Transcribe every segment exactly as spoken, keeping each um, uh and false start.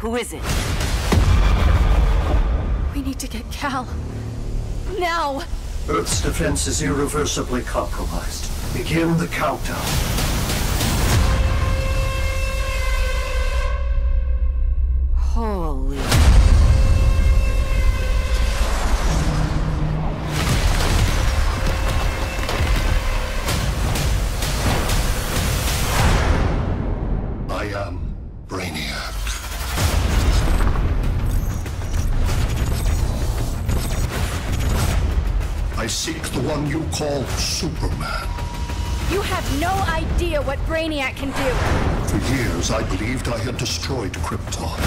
Who is it? We need to get Cal. Now! Earth's defense is irreversibly compromised. Begin the countdown. Holy... I am Brainiac. I seek the one you call Superman. You have no idea what Brainiac can do. For years, I believed I had destroyed Krypton.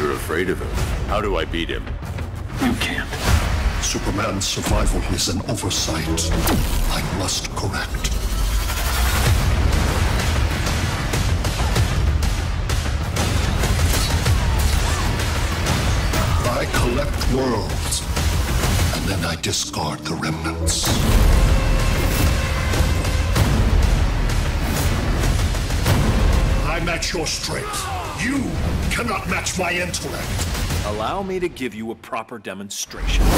You're afraid of him. How do I beat him? You can't. Superman's survival is an oversight I must correct. I collect worlds, and then I discard the remnants. I match your strength. You cannot match my intellect. Allow me to give you a proper demonstration. You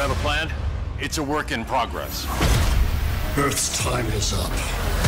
have a plan? It's a work in progress. Earth's time is up.